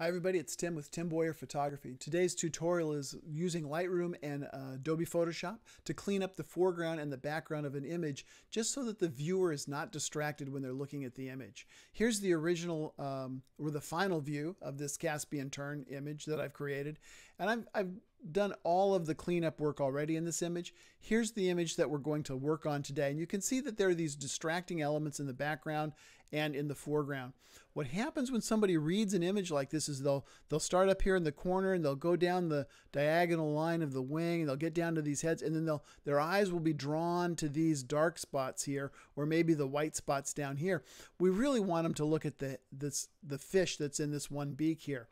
Hi everybody, it's Tim with Tim Boyer Photography. Today's tutorial is using Lightroom and Adobe Photoshop to clean up the foreground and the background of an image just so that the viewer is not distracted when they're looking at the image. Here's the original or the final view of this Caspian Tern image that I've created, and I've done all of the cleanup work already in this image. Here's the image that we're going to work on today, and you can see that there are these distracting elements in the background and in the foreground. What happens when somebody reads an image like this is they'll start up here in the corner and they'll go down the diagonal line of the wing and they'll get down to these heads, and then their eyes will be drawn to these dark spots here, or maybe the white spots down here. We really want them to look at the fish that's in this one beak here.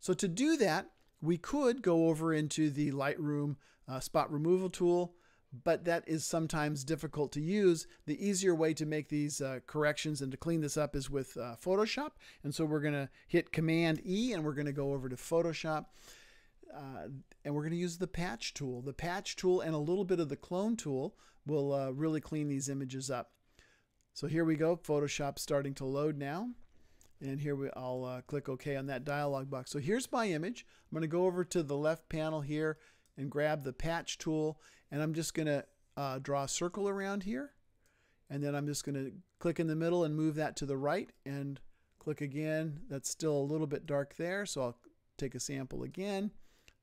So to do that, we could go over into the Lightroom spot removal tool, but that is sometimes difficult to use. The easier way to make these corrections and to clean this up is with Photoshop. And so we're going to hit Command E and we're going to go over to Photoshop. And we're going to use the Patch Tool. The Patch Tool and a little bit of the Clone Tool will really clean these images up. So here we go. Photoshop's starting to load now. And here I'll click OK on that dialog box. So here's my image. I'm going to go over to the left panel here and grab the Patch Tool. And I'm just going to draw a circle around here. And then I'm just going to click in the middle and move that to the right. And click again. That's still a little bit dark there. So I'll take a sample again.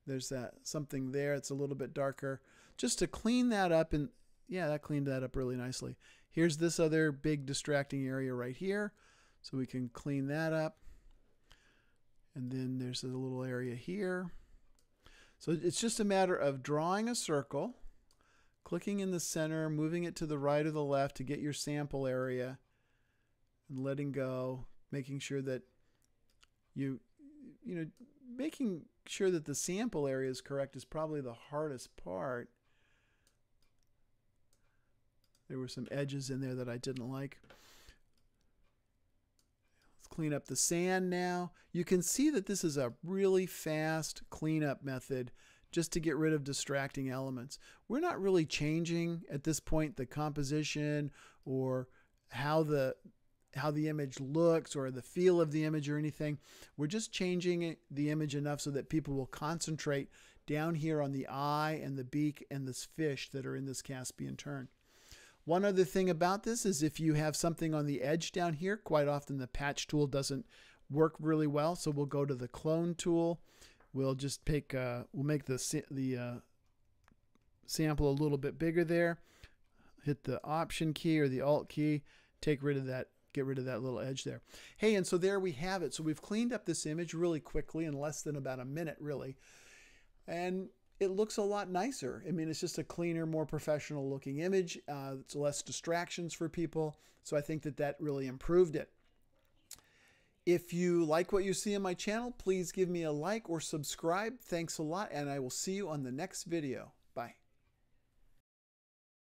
There's that something there. It's a little bit darker. Just to clean that up. And yeah, that cleaned that up really nicely. Here's this other big distracting area right here. So we can clean that up. And then there's a little area here. So it's just a matter of drawing a circle, clicking in the center, moving it to the right or the left to get your sample area, and letting go, making sure that making sure that the sample area is correct is probably the hardest part. There were some edges in there that I didn't like. Clean up the sand now. You can see that this is a really fast cleanup method just to get rid of distracting elements. We're not really changing at this point the composition or how the image looks or the feel of the image or anything. We're just changing the image enough so that people will concentrate down here on the eye and the beak and this fish that are in this Caspian Tern. One other thing about this is if you have something on the edge down here, quite often the Patch Tool doesn't work really well. So we'll go to the Clone Tool. We'll just pick, we'll make the sample a little bit bigger there. Hit the Option key or the Alt key. Take rid of that. Get rid of that little edge there. Hey, and so there we have it. So we've cleaned up this image really quickly in less than about a minute, really, and it looks a lot nicer. I mean, it's just a cleaner, more professional looking image. It's less distractions for people. So I think that really improved it. If you like what you see in my channel, please give me a like or subscribe. Thanks a lot, and I will see you on the next video.